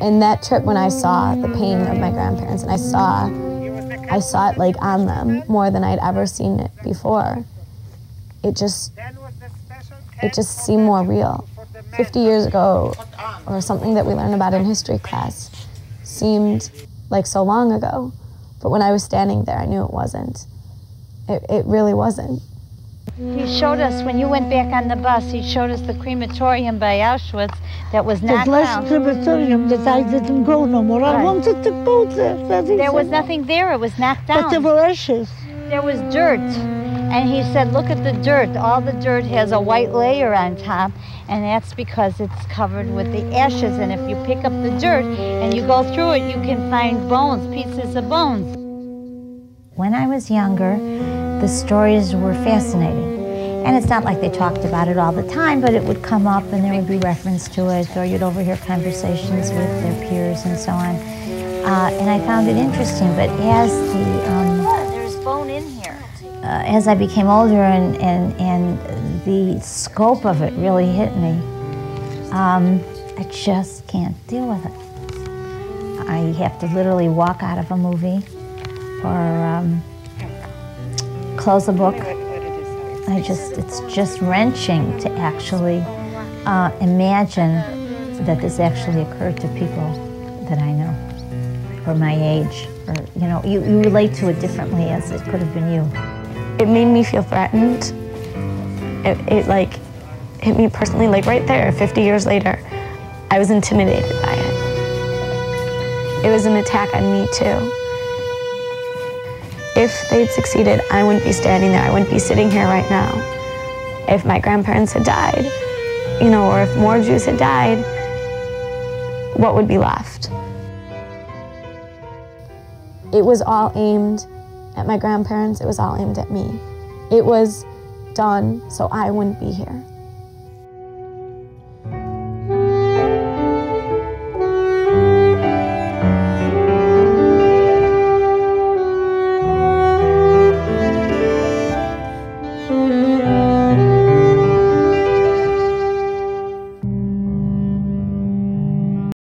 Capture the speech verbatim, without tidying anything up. And that trip, when I saw the pain of my grandparents, and I saw, I saw it like on them more than I'd ever seen it before, it just, it just seemed more real. fifty years ago, or something that we learned about in history class, seemed like so long ago. But when I was standing there, I knew it wasn't. It, it really wasn't. He showed us, when you went back on the bus, he showed us the crematorium by Auschwitz that was not found. The last crematorium that I didn't go no more. Right. I wanted to go there. There was nothing there. It was knocked down. But there were ashes. There was dirt. And he said, look at the dirt. All the dirt has a white layer on top, and that's because it's covered with the ashes. And if you pick up the dirt and you go through it, you can find bones, pieces of bones. When I was younger, the stories were fascinating. And it's not like they talked about it all the time, but it would come up and there would be reference to it, or you'd overhear conversations with their peers and so on. Uh, and I found it interesting, but as the... Um, yeah, there's bone in here. Uh, as I became older and, and, and the scope of it really hit me, um, I just can't deal with it. I have to literally walk out of a movie or um, close a book. I just, it's just wrenching to actually uh, imagine that this actually occurred to people that I know, or my age, or, you know, you, you relate to it differently as it could have been you. It made me feel threatened. It, it like, hit me personally, like right there, fifty years later, I was intimidated by it. It was an attack on me too. If they'd succeeded, I wouldn't be standing there. I wouldn't be sitting here right now. If my grandparents had died, you know, or if more Jews had died, what would be left? It was all aimed at my grandparents. It was all aimed at me. It was done so I wouldn't be here.